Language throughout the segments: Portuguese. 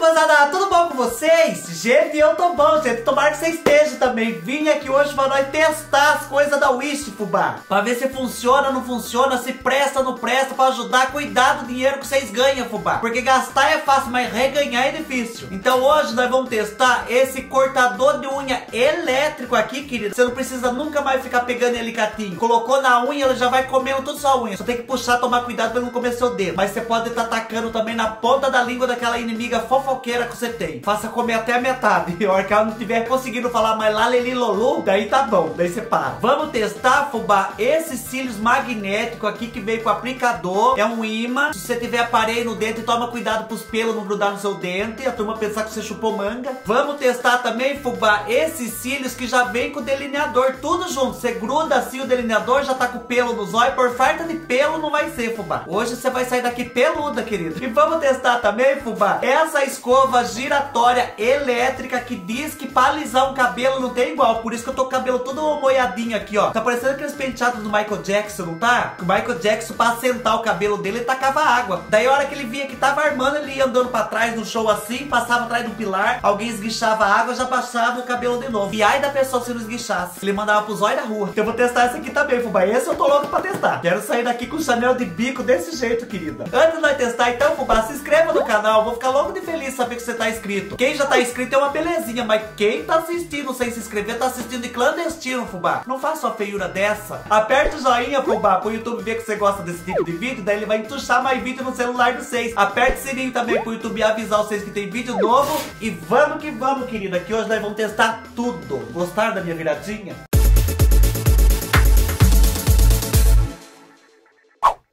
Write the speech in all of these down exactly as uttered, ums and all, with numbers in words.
moçada, tudo bom com vocês? Gente, eu tô bom, gente, tomara que vocês estejam também. Vim aqui hoje pra nós testar as coisas da Wish, fubá, pra ver se funciona ou não funciona, se presta ou não presta, pra ajudar a cuidar do dinheiro que vocês ganham, fubá. Porque gastar é fácil, mas reganhar é difícil. Então hoje nós vamos testar esse cortador de unha elétrico aqui, querido. Você não precisa nunca mais ficar pegando ele catinho. Colocou na unha, ela já vai comendo toda sua unha. Só tem que puxar, tomar cuidado pra não comer seu dedo. Mas você pode estar atacando também na ponta da língua daquela inimiga fofoqueira que você tem. Faça comer até a metade. E a hora que ela não tiver conseguindo falar mais lá, leli, lolu, daí tá bom, daí você para. Vamos testar, fubá, esses cílios magnéticos aqui que veio com aplicador. É um imã. Se você tiver aparelho no dente, toma cuidado pros pelos não grudar no seu dente. A turma pensar que você chupou manga. Vamos testar também, fubá, esses cílios que já vem com delineador. Tudo junto. Você gruda assim o delineador, já tá com pelo no zóio. Por falta de pelo não vai ser, fubá. Hoje você vai sair daqui peluda, querido. E vamos testar também, fubá, essa escova giratória elétrica que diz que pra alisar um cabelo não tem igual. Por isso que eu tô com o cabelo todo molhadinho aqui, ó. Tá parecendo aqueles penteados do Michael Jackson, não tá? O Michael Jackson, pra assentar o cabelo dele, ele tacava água. Daí a hora que ele via que tava armando, ele ia andando pra trás no show assim, passava atrás do pilar, alguém esguichava a água, já baixava o cabelo de novo. E ai da pessoa se não esguichasse, ele mandava pro zóio da rua. Então eu vou testar esse aqui também, fubá. Esse eu tô louco pra testar. Quero sair daqui com chanel de bico desse jeito, querida. Antes de nós testar, então, fubá, se inscreva no canal, vou ficar logo de feliz saber que você tá inscrito. Quem já tá inscrito é uma belezinha, mas quem tá assistindo sem se inscrever, tá assistindo de clandestino, fubá. Não faça uma feiura dessa. Aperta o joinha, fubá, pro YouTube ver que você gosta desse tipo de vídeo, daí ele vai entuchar mais vídeo no celular de vocês. Aperta o sininho também pro YouTube avisar vocês que tem vídeo novo. E vamos que vamos, querida, que hoje nós vamos testar tudo. Gostaram da minha viradinha?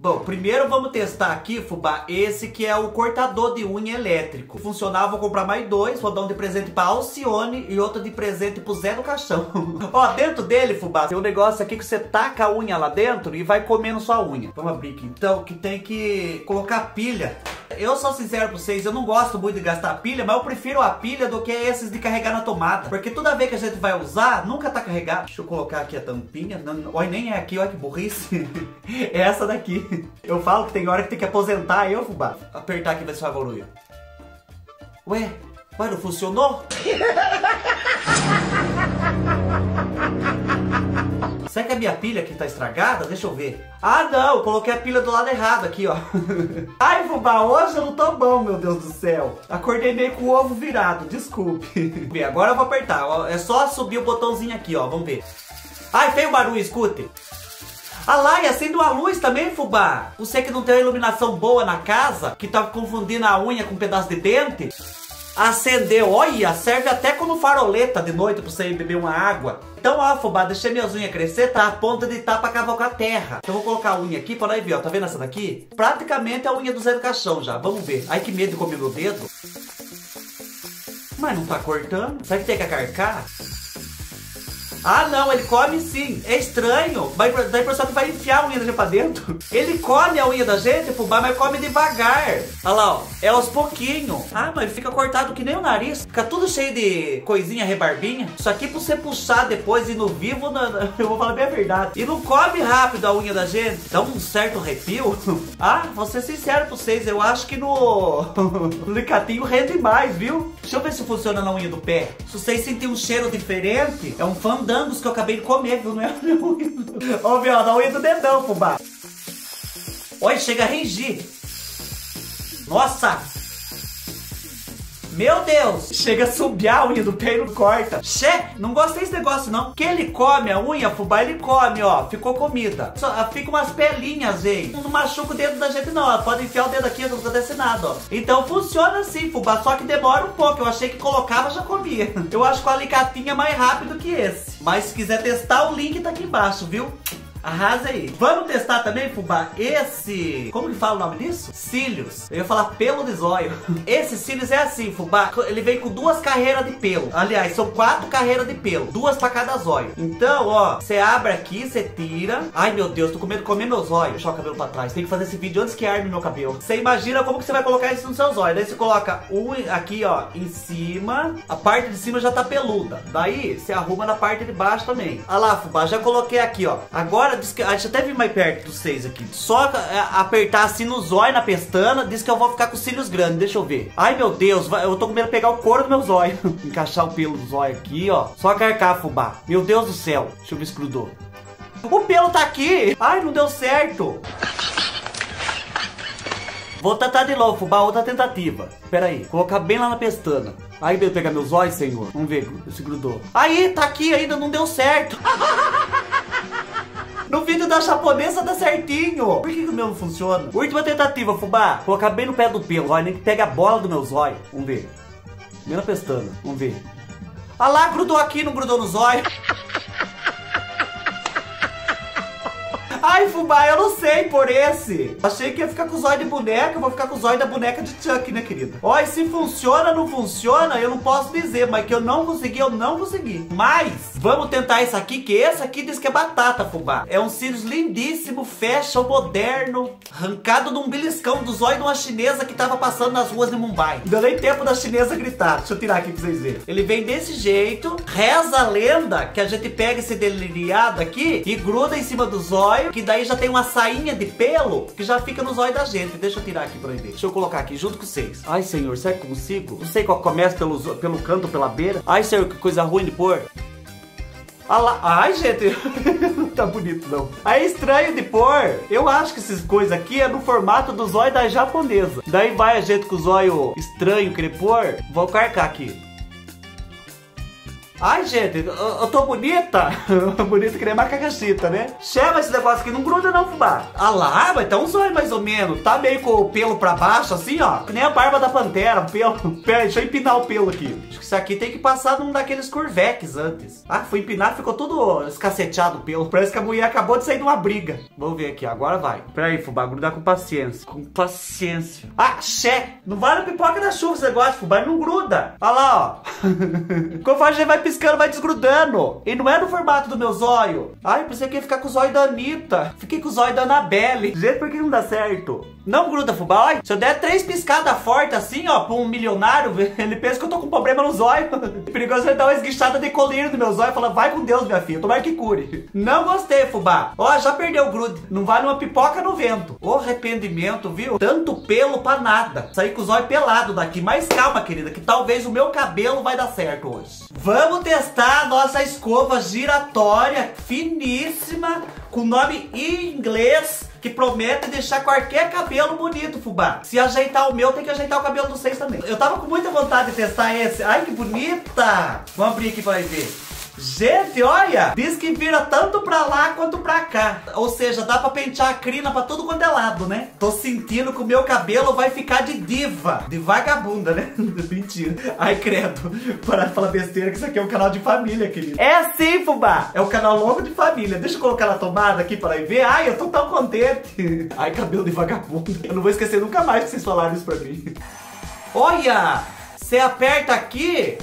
Bom, primeiro vamos testar aqui, fubá, esse que é o cortador de unha elétrico. Funcionava, vou comprar mais dois, vou dar um de presente pra Alcione e outro de presente pro Zé do Caixão. Ó, dentro dele, fubá, tem um negócio aqui que você taca a unha lá dentro e vai comendo sua unha. Vamos abrir aqui, então, que tem que colocar pilha. Eu sou sincero pra vocês, eu não gosto muito de gastar pilha, mas eu prefiro a pilha do que esses de carregar na tomada. Porque toda vez que a gente vai usar, nunca tá carregado. Deixa eu colocar aqui a tampinha. Não, não, olha, nem é aqui, olha que burrice. É essa daqui. Eu falo que tem hora que tem que aposentar eu, fubá. Apertar aqui, vai se favorulho. Ué, ué, não funcionou? Será que é a minha pilha que tá estragada? Deixa eu ver. Ah, não, eu coloquei a pilha do lado errado aqui, ó. Ai, fubá, hoje eu não tô bom, meu Deus do céu. Acordei meio com o ovo virado, desculpe. Bem, agora eu vou apertar, ó. É só subir o botãozinho aqui, ó, vamos ver. Ai, fez o barulho, escute. Ah lá, e acende uma luz também, fubá. Você que não tem uma iluminação boa na casa, que tá confundindo a unha com um pedaço de dente. Acendeu, olha, serve até como faroleta de noite pra você ir beber uma água. Então, ó, fubá, deixei minhas unhas crescer, tá a ponta de tá pra cavalgar a terra. Então vou colocar a unha aqui pra nós ver, ó, tá vendo essa daqui? Praticamente a unha do Zé do Caixão já, vamos ver. Ai, que medo de comer meu dedo. Mas não tá cortando, será que tem que acarcar? Ah não, ele come sim, é estranho, mas dá a impressão que vai enfiar a unha da gente pra dentro. Ele come a unha da gente, fubá, mas come devagar. Olha lá, ó, é aos pouquinhos. Ah, mas fica cortado que nem o nariz, fica tudo cheio de coisinha, rebarbinha. Isso aqui pra você puxar depois e no vivo, na... eu vou falar bem a verdade. E não come rápido a unha da gente, dá um certo arrepio. Ah, vou ser sincero pra vocês, eu acho que no, no licatinho rende mais, viu? Deixa eu ver se funciona na unha do pé. Se vocês sentirem um cheiro diferente, é um fandom que eu acabei de comer, viu? Não é a minha unha. Ó, viu? Da unha do dedão, fubá. Olha, chega a ringir. Nossa! Meu Deus! Chega a subir a unha do pé e não corta. Xé, não gostei desse negócio não. Que ele come a unha, fubá, ele come, ó. Ficou comida. Só, fica umas pelinhas, gente. Não machuca o dedo da gente não, ó. Pode enfiar o dedo aqui, não acontece nada, ó. Então funciona assim, fubá. Só que demora um pouco. Eu achei que colocava, já comia. Eu acho que o alicatinho é mais rápido que esse. Mas se quiser testar, o link tá aqui embaixo, viu? Arrasa aí. Vamos testar também, fubá, esse... Como que fala o nome disso? Cílios. Eu ia falar pelo de zóio. Esse cílios é assim, fubá. Ele vem com duas carreiras de pelo. Aliás, são quatro carreiras de pelo. Duas pra cada zóio. Então, ó, você abre aqui, você tira. Ai, meu Deus, tô com medo de comer meu zóio. Deixa o cabelo pra trás. Tem que fazer esse vídeo antes que arme meu cabelo. Você imagina como que você vai colocar isso no seu zóio. Daí você coloca um aqui, ó, em cima. A parte de cima já tá peluda. Daí, você arruma na parte de baixo também. Olha lá, fubá, já coloquei aqui, ó. Agora hora, diz que, acho até vi mais perto dos seis aqui. Só apertar assim no zóio, na pestana, diz que eu vou ficar com os cílios grandes. Deixa eu ver. Ai, meu Deus, eu tô com medo de pegar o couro do meu zóio. Encaixar o pelo do zóio aqui, ó. Só carcar, fubá. Meu Deus do céu. Deixa eu ver se grudou. O pelo tá aqui. Ai, não deu certo. Vou tentar de novo, fubá, outra tentativa. Pera aí, colocar bem lá na pestana. Aí, deu pegar meus olhos, senhor. Vamos ver se grudou. Aí, tá aqui ainda, não deu certo. No vídeo da japonesa dá certinho. Por que que o meu não funciona? Última tentativa, fubá. Colocar bem no pé do pelo, olha, nem que pega a bola do meu zóio. Vamos ver. Bem na pestana, vamos ver. Ah lá, grudou aqui, não grudou no zóio. Ai, fubá, eu não sei por esse. Achei que ia ficar com o zóio de boneca. Eu vou ficar com o zóio da boneca de Chuck, né, querida? Ó, e se funciona ou não funciona, eu não posso dizer. Mas que eu não consegui, eu não consegui. Mas vamos tentar esse aqui, que esse aqui diz que é batata, fubá. É um cílios lindíssimo, fashion, moderno, arrancado de um beliscão do zóio de uma chinesa que tava passando nas ruas de Mumbai. Não deu nem tempo da chinesa gritar. Deixa eu tirar aqui pra vocês verem. Ele vem desse jeito. Reza a lenda que a gente pega esse deliriado aqui e gruda em cima do zóio, que daí já tem uma sainha de pelo que já fica nos olhos da gente. Deixa eu tirar aqui pra ver. Deixa eu colocar aqui junto com vocês. Ai, senhor, será que consigo? Não sei qual começa pelo, pelo canto, pela beira. Ai, senhor, que coisa ruim de pôr. Ah lá. Ai, gente, não tá bonito, não. Aí é estranho de pôr. Eu acho que essas coisas aqui é no formato do zóio da japonesa. Daí vai a gente com o zóio estranho querer pôr. Vou carcar aqui. Ai, gente, eu, eu tô bonita. Bonita que nem macacaxita, né? Chama esse negócio aqui, não gruda não, fubá. Ah lá, mas tá um zóio mais ou menos. Tá meio com o pelo pra baixo, assim, ó. Que nem a barba da pantera, o pelo. Pera, deixa eu empinar o pelo aqui. Acho que isso aqui tem que passar num daqueles corveques antes. Ah, fui empinar, ficou tudo escaceteado o pelo. Parece que a mulher acabou de sair de uma briga. Vamos ver aqui, agora vai. Pera aí, fubá, grudar com paciência. Com paciência. Ah, xé. Não vai na pipoca da chuva esse negócio, fubá, não gruda. Ah lá, ó. Conforme vai piscando, vai desgrudando. E não é no formato do meu zóio. Ai, eu pensei que ia ficar com o zóio da Anitta. Fiquei com o zóio da Anabelle. Gente, por que não dá certo? Não gruda, fubá. Ai, se eu der três piscadas fortes assim, ó, pra um milionário, ele pensa que eu tô com problema no zóio. Perigoso ele dar uma esguichada de colírio no meu zóio e falar, vai com Deus, minha filha, tomara que cure. Não gostei, fubá. Ó, já perdeu o grude. Não vai numa pipoca no vento. Ô, arrependimento, viu? Tanto pelo pra nada. Saí com o zóio pelado daqui. Mas calma, querida, que talvez o meu cabelo vai dar certo hoje. Vamos testar a nossa escova giratória finíssima com nome em inglês, que promete deixar qualquer cabelo bonito, fubá. Se ajeitar o meu, tem que ajeitar o cabelo dos seis também. Eu tava com muita vontade de testar esse. Ai, que bonita! Vamos abrir aqui pra ver. Gente, olha! Diz que vira tanto pra lá quanto pra cá. Ou seja, dá pra pentear a crina pra todo quanto é lado, né? Tô sentindo que o meu cabelo vai ficar de diva. De vagabunda, né? Mentira. Ai, credo. Parar de falar besteira que isso aqui é um canal de família, querido. É sim, fubá! É um canal longo de família. Deixa eu colocar na tomada aqui pra ver. Ai, eu tô tão contente. Ai, cabelo de vagabundo. Eu não vou esquecer nunca mais que vocês falaram isso pra mim. Olha! Você aperta aqui...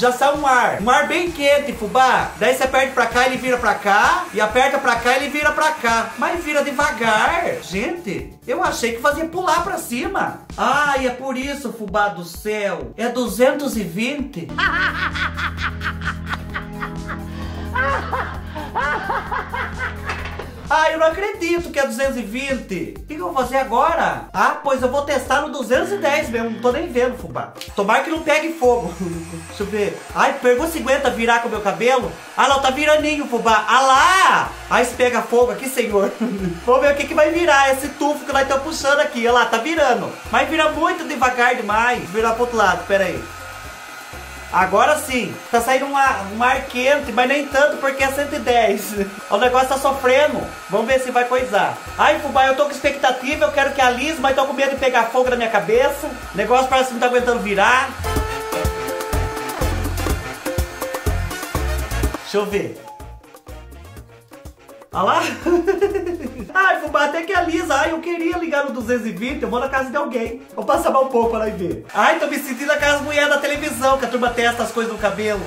já sai um ar, um ar bem quente, fubá. Daí você aperta pra cá, ele vira pra cá. E aperta pra cá, ele vira pra cá. Mas vira devagar. Gente, eu achei que fazia pular pra cima. Ai, é por isso, fubá do céu. É duzentos e vinte. Ah, eu não acredito que é duzentos e vinte. O que, que eu vou fazer agora? Ah, pois eu vou testar no duzentos e dez mesmo. Não tô nem vendo, fubá. Tomara que não pegue fogo. Deixa eu ver. Ai, pegou cinquenta virar com o meu cabelo? Ah, não, tá viraninho, fubá. Ah lá! Ai, se pega fogo aqui, senhor. Vamos ver o que, que vai virar esse tufo que nós estamos puxando aqui. Olha lá, tá virando. Mas vira muito devagar demais. Vou virar pro outro lado, pera aí. Agora sim, tá saindo um ar, um ar quente, mas nem tanto porque é cento e dez. O negócio tá sofrendo. Vamos ver se vai coisar. Ai, fubá, eu tô com expectativa, eu quero que alise, mas tô com medo de pegar fogo na minha cabeça. O negócio parece que não tá aguentando virar. Deixa eu ver. Olha lá. Ai, fubá, até que alisa. Ai, eu queria ligar no duzentos e vinte. Eu vou na casa de alguém. Vou passar mal um pouco pra lá e ver. Ai, tô me sentindo na casa mulher da televisão, que a turma testa as coisas no cabelo.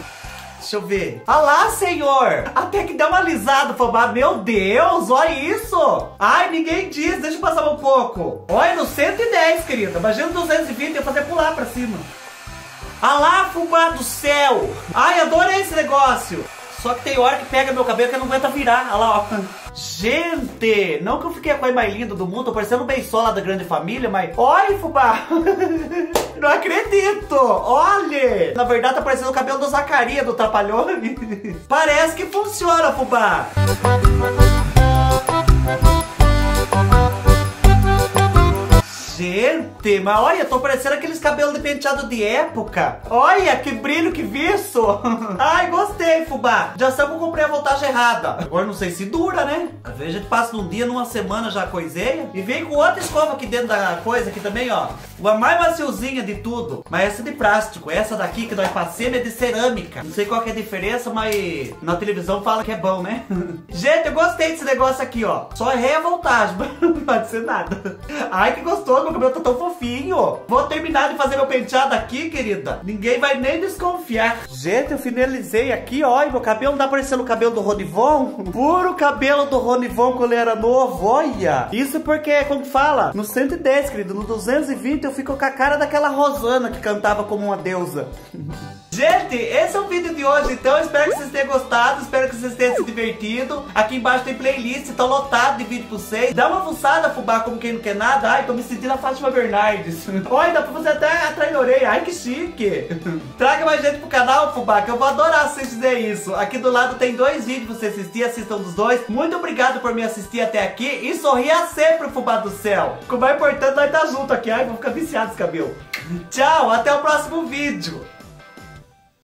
Deixa eu ver. Ah lá, senhor. Até que deu uma alisada, fubá. Meu Deus, olha isso. Ai, ninguém diz. Deixa eu passar um pouco. Olha, no cento e dez, querida. Imagina no duzentos e vinte, eu fazer pular pra cima. Ah lá, fubá do céu. Ai, adorei esse negócio. Só que tem hora que pega meu cabelo que eu não aguenta virar. Olha lá, ó. Gente, não que eu fiquei a coisa mais linda do mundo, tô parecendo bem sola da grande família, mas... Olha, fubá! Não acredito! Olha! Na verdade tá parecendo o cabelo do Zacaria, do Trapalhão. Parece que funciona, fubá! Gente, mas olha, tô parecendo aqueles cabelos de penteado de época. Olha, que brilho, que viço. Ai, gostei, fubá. Já sabe que eu comprei a voltagem errada. Agora não sei se dura, né? Às vezes a gente passa num dia, numa semana já coiseia. E vem com outra escova aqui dentro da coisa aqui também, ó. Uma mais maciozinha de tudo. Mas essa é de plástico. Essa daqui que nós passemos é de cerâmica. Não sei qual que é a diferença, mas na televisão fala que é bom, né? Gente, eu gostei desse negócio aqui, ó. Só errei a voltagem, mas não pode ser nada. Ai, que gostoso. Meu cabelo tá tão fofinho. Vou terminar de fazer meu penteado aqui, querida. Ninguém vai nem desconfiar. Gente, eu finalizei aqui, ó. E meu cabelo tá parecendo o cabelo do Ronivon. Puro cabelo do Ronivon quando ele era novo, olha. Isso porque, como fala, no cento e dez, querido, no duzentos e vinte eu fico com a cara daquela Rosana que cantava como uma deusa. Gente, esse é o vídeo de hoje, então eu espero que vocês tenham gostado, espero que vocês tenham se divertido. Aqui embaixo tem playlist, tá lotado de vídeo pra vocês. Dá uma fuçada, fubá, como quem não quer nada. Ai, tô me sentindo a Fátima Bernardes. Olha, dá pra você até atrair a orelha. Ai, que chique. Traga mais gente pro canal, fubá, que eu vou adorar se vocês fizerem isso. Aqui do lado tem dois vídeos pra você assistir, assistam dos dois. Muito obrigado por me assistir até aqui e sorria sempre, fubá do céu. O mais importante, nós tá junto aqui. Ai, vou ficar viciado esse cabelo. Tchau, até o próximo vídeo.